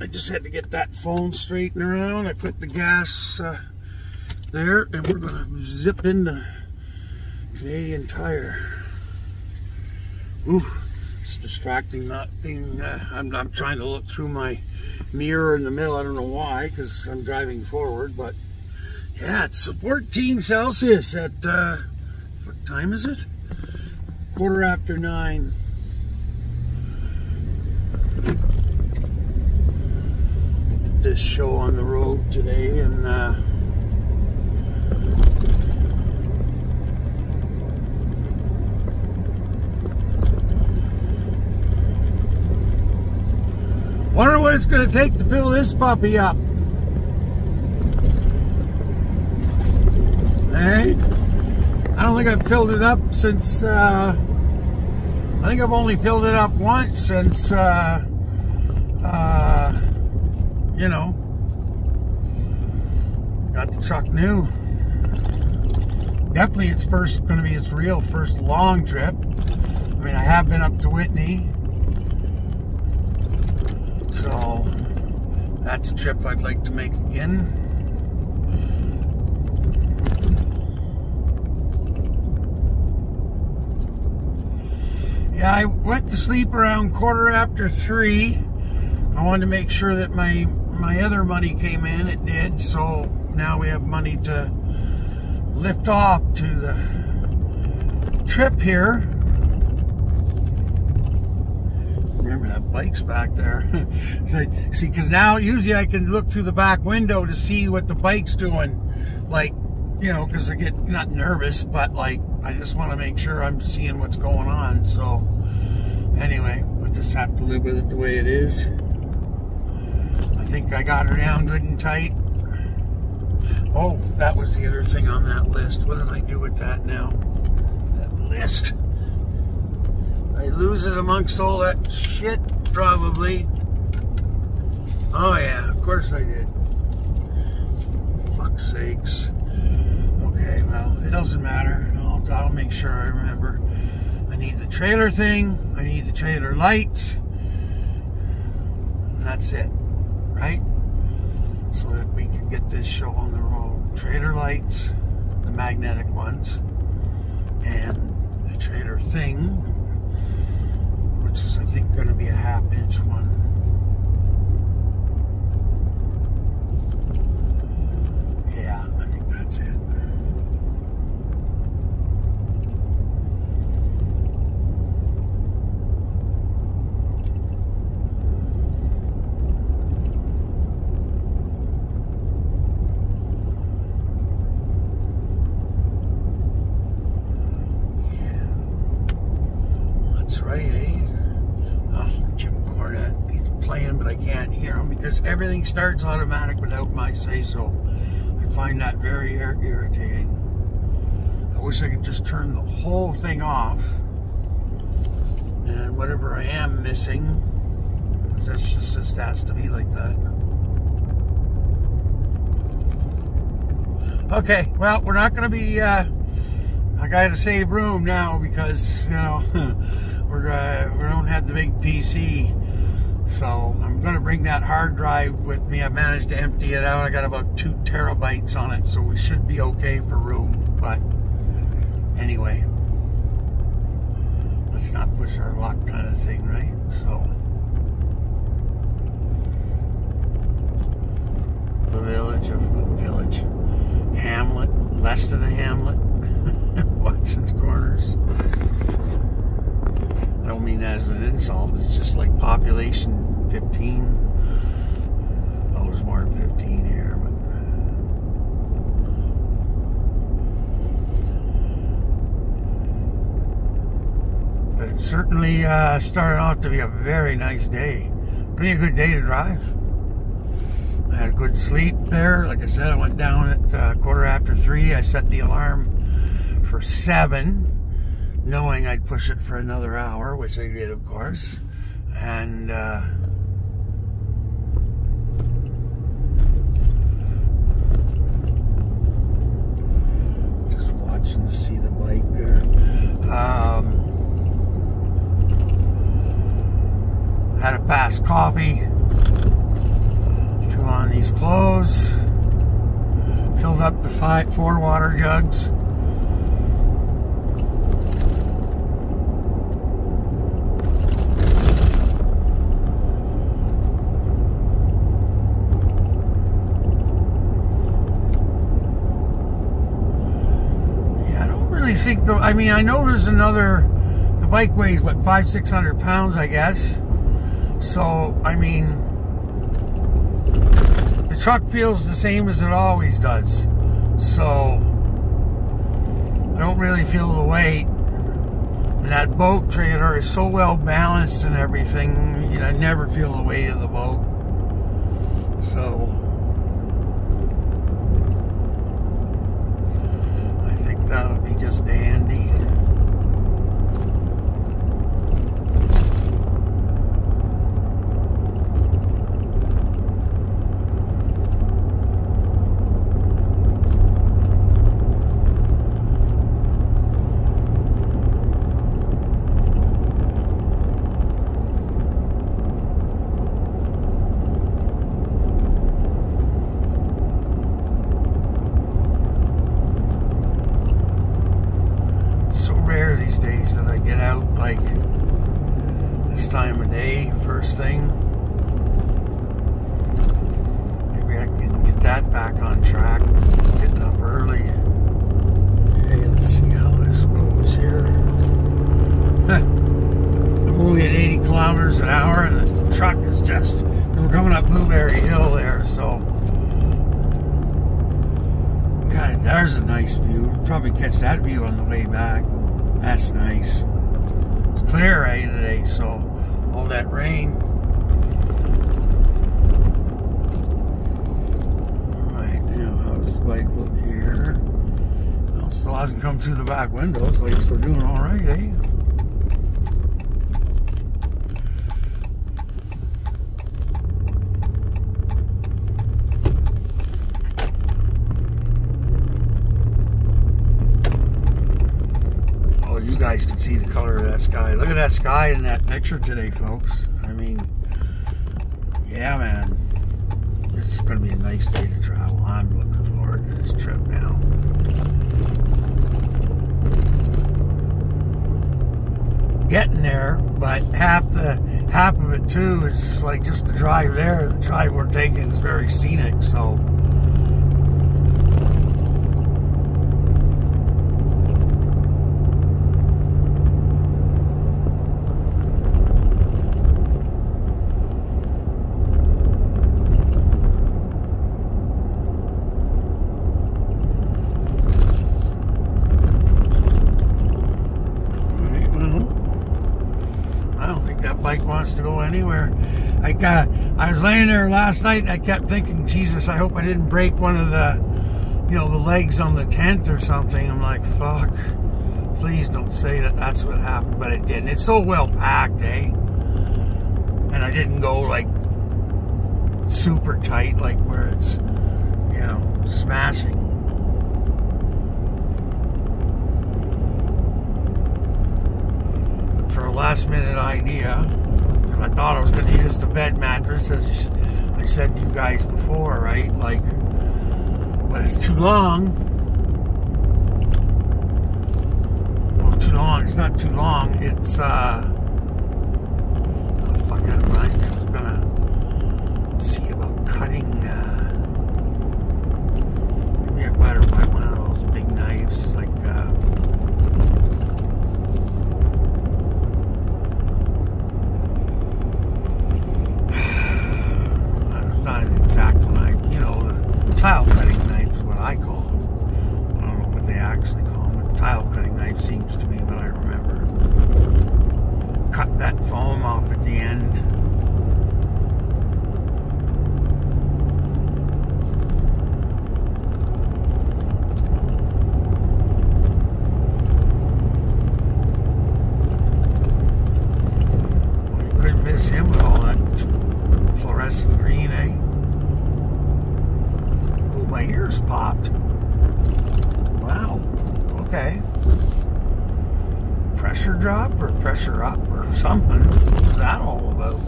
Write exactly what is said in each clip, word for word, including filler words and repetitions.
I just had to get that phone straightened around. I put the gas uh, there, and we're gonna zip into Canadian Tire. Ooh, it's distracting not being, uh, I'm, I'm trying to look through my mirror in the middle. I don't know why, because I'm driving forward, but yeah, it's fourteen Celsius at, uh, what time is it? Quarter after nine. This show on the road today, and uh, wonder what it's going to take to fill this puppy up. Hey, I don't think I've filled it up since, uh, I think I've only filled it up once since, uh, uh, you know, got the truck new. Definitely it's first going to be its real first long trip. I mean, I have been up to Whitney, so that's a trip I'd like to make again. Yeah, I went to sleep around quarter after three. I wanted to make sure that my my other money came in. It did, so now we have money to lift off to the trip here. Remember that bike's back there. See, because now usually I can look through the back window to see what the bike's doing, like, you know, because I get not nervous, but like I just want to make sure I'm seeing what's going on. So anyway, just have to live with it the way it is. I think I got her down good and tight. Oh, that was the other thing on that list. What did I do with that now? That list. I lose it amongst all that shit, probably. Oh yeah, of course I did. Fuck's sakes. Okay, well, it doesn't matter. I'll, I'll make sure I remember. I need the trailer thing, I need the trailer lights, and that's it, right? So that we can get this show on the road. Trailer lights, the magnetic ones, and the trailer thing, which is, I think, going to be a half inch one. Yeah, I think that's it. Everything starts automatic without my say-so. I find that very irritating. I wish I could just turn the whole thing off, and whatever I am missing, that's just, just has to be like that. Okay, well, we're not going to be, uh, I got to save room now because, you know, we're, uh, we don't have the big P C. So I'm going to bring that hard drive with me. I managed to empty it out. I got about two terabytes on it, so we should be okay for room. But anyway, let's not push our luck kind of thing, right? So the village of the village, hamlet, less than a hamlet, Watson's Corners. I don't mean that as an insult, it's just like population fifteen. Oh, there's more than fifteen here, but but it certainly uh, started off to be a very nice day. Really a good day to drive. I had a good sleep there. Like I said, I went down at uh, quarter after three. I set the alarm for seven. Knowing I'd push it for another hour, which I did, of course. And uh, just watching to see the bike there. Um, had a fast coffee. dogs. Yeah, I don't really think though. I mean, I know there's another. The bike weighs what, five, six hundred pounds, I guess. So I mean, the truck feels the same as it always does. So I don't really feel the weight. And that boat trailer is so well balanced and everything. You know, I never feel the weight of the boat. So I think that'll be just dandy. Blueberry Hill there, so God, there's a nice view. We'll probably catch that view on the way back. That's nice. It's clear right today, so all that rain. Alright, now how does the bike look here? Well, still hasn't come through the back windows, at least we're doing alright, eh? Guys can see the color of that sky. Look at that sky in that picture today, folks. I mean, yeah, man, this is going to be a nice day to travel. I'm looking forward to this trip now. Getting there, but half the half of it too is like just the drive there. The drive we're taking is very scenic, so. To go anywhere. I got I was laying there last night and I kept thinking, Jesus, I hope I didn't break one of the you know the legs on the tent or something. I'm like, fuck, please don't say that that's what happened, but it didn't. It's so well packed, eh? And I didn't go like super tight, like where it's you know smashing. But for a last minute idea, I thought I was going to use the bed mattress, as I said to you guys before, right? Like, but it's too long. Well, too long. It's not too long. It's, uh... oh, fuck, that reminds me. I was going to see about cutting, uh... maybe I better buy one of those big knives, like, uh... tile cutting knife is what I call them. I don't know what they actually call them, but tile cutting knife seems to be what I remember. Cut that foam off at the end. Well, you couldn't miss him with all that fluorescent green, eh? My ears popped. Wow. Okay. Pressure drop or pressure up or something. What was that all about?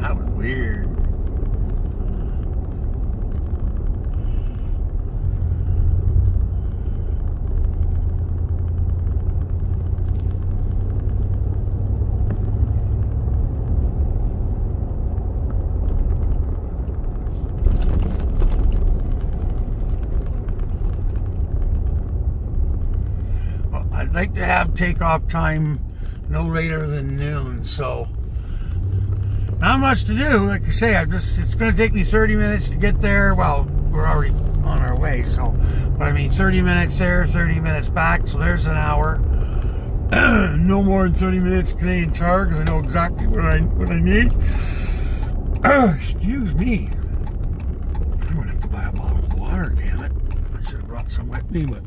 That was weird. I'd like to have takeoff time no later than noon, so not much to do. Like I say, I'm just, it's going to take me thirty minutes to get there. Well, we're already on our way, so, but I mean, thirty minutes there, thirty minutes back, so there's an hour. No more than thirty minutes Canadian Tire, because I know exactly what I, what I need. Excuse me. I'm going to have to buy a bottle of water, damn it. I should have brought some with me, but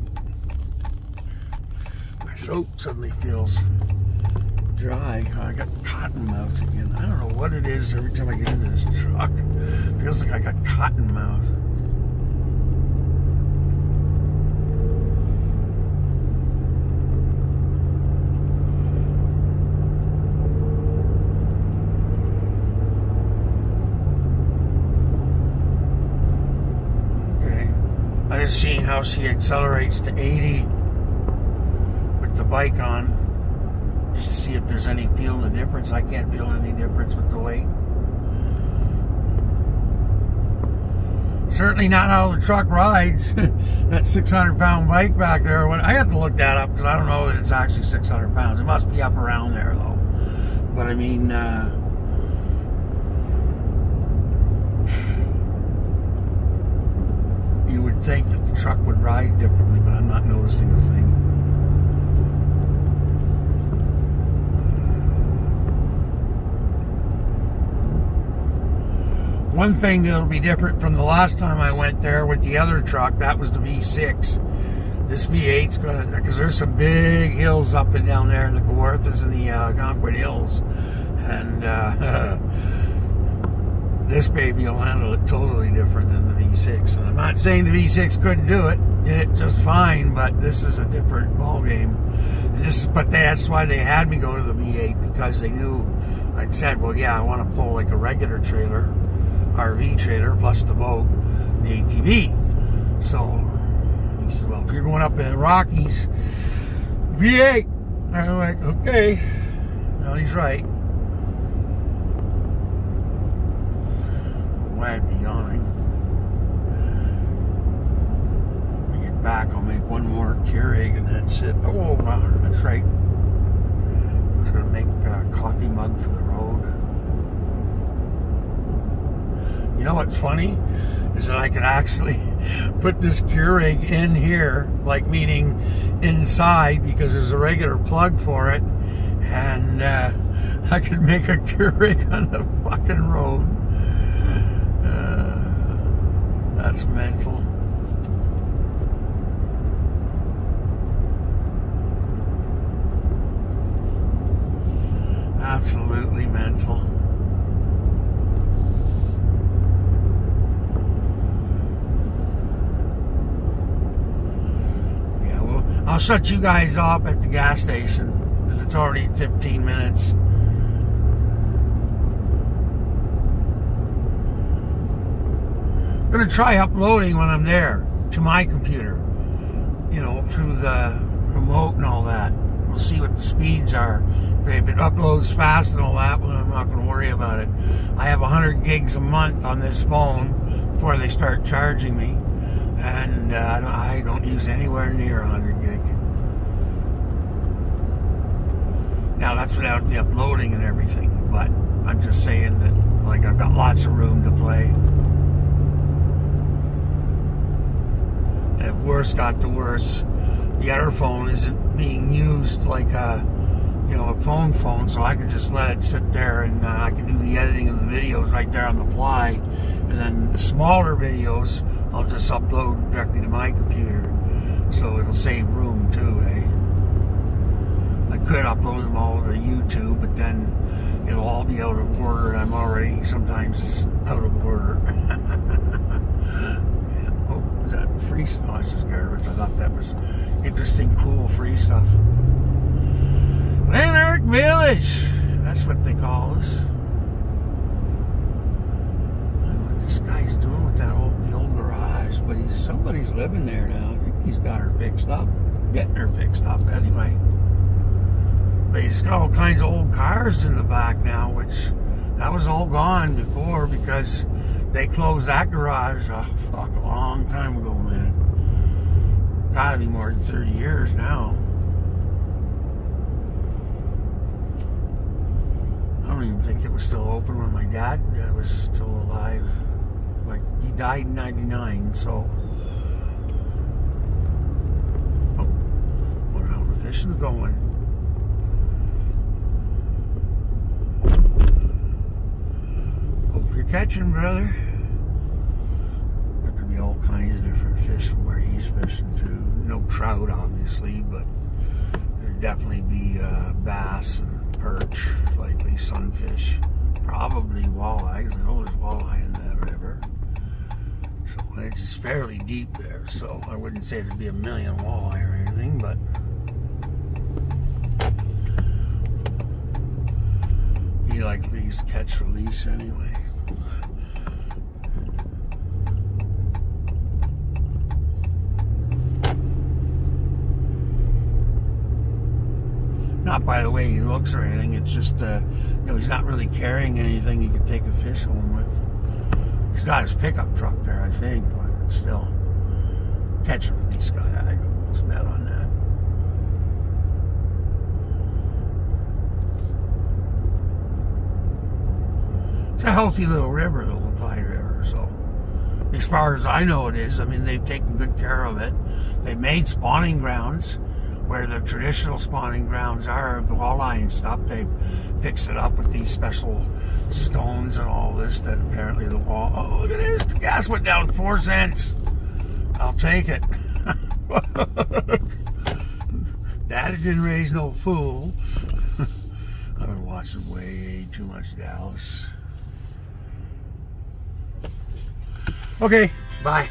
my throat suddenly feels dry. I got cotton mouth again. I don't know what it is every time I get into this truck. It feels like I got cotton mouth. Seeing how she accelerates to eighty with the bike on, just to see if there's any feeling the difference. I can't feel any difference with the weight. Certainly not how the truck rides. That six hundred pound bike back there, I have to look that up because I don't know if it's actually six hundred pounds. It must be up around there though. But I mean, uh, you would think that the truck would ride differently, but I'm not noticing a thing. One thing that'll be different from the last time I went there with the other truck, that was the V six. This V eight's gonna, because there's some big hills up and down there in the Kawarthas and the uh, Concord Hills, and uh, this baby will handle it totally different than the V six. And I'm not saying the V six couldn't do it, did it just fine, but this is a different ball game. And this, but that's why they had me go to the V eight, because they knew, I said, well, yeah, I want to pull like a regular trailer, R V trailer, plus the boat, the A T V. So he said, well, if you're going up in the Rockies, V eight. I'm like, okay. Well, he's right. I'd be yawning. When I get back, I'll make one more Keurig and that's it. Oh, wow, that's right. I was going to make a coffee mug for the road. You know what's funny? Is that I could actually put this Keurig in here, like meaning inside, because there's a regular plug for it, and uh, I could make a Keurig on the fucking road. That's mental. Absolutely mental. Yeah, well, I'll shut you guys off at the gas station because it's already fifteen minutes. I'm going to try uploading when I'm there to my computer, you know, through the remote and all that. We'll see what the speeds are. If it uploads fast and all that, well, I'm not going to worry about it. I have one hundred gigs a month on this phone before they start charging me, and uh, I, don't, I don't use anywhere near one hundred gig. Now, that's without the uploading and everything, but I'm just saying that, like, I've got lots of room to play. If worse got the worse, the other phone isn't being used like a, you know, a phone phone, so I can just let it sit there and uh, I can do the editing of the videos right there on the fly, and then the smaller videos I'll just upload directly to my computer, so it'll save room too, eh? I could upload them all to YouTube, but then it'll all be out of order, and I'm already sometimes out of order. Was that free stuff? Oh, this is garbage. I thought that was interesting, cool, free stuff. Lanark Village! That's what they call us. I don't know what this guy's doing with that old, the old garage, but he's, somebody's living there now. I think he's got her fixed up. Getting her fixed up, anyway. But he's got all kinds of old cars in the back now, which that was all gone before because they closed that garage off a long time ago, man. Gotta be more than thirty years now. I don't even think it was still open when my dad uh, was still alive. Like, he died in ninety-nine, so... Oh, where all the fish is going. Hope you're catching, brother. There could be all kinds of different fish from where he's fishing to. No trout, obviously, but there'd definitely be uh, bass and perch, likely sunfish. Probably walleyes. I know there's walleye in that river. So it's fairly deep there, so I wouldn't say there'd be a million walleye or anything, but he likes these catch release anyway. Not by the way he looks or anything, it's just, uh, you know, he's not really carrying anything he could take a fish home with. He's got his pickup truck there, I think, but still. Catch him, he's got it. I don't bet on that. It's a healthy little river, the Clyde River, so. As far as I know it is, I mean, they've taken good care of it. They've made spawning grounds. Where the traditional spawning grounds are, the walleye and stuff, they've fixed it up with these special stones and all this that apparently the wall... Oh, look at this! The gas went down four cents! I'll take it. Daddy didn't raise no fool. I've been watching way too much Dallas. Okay, bye.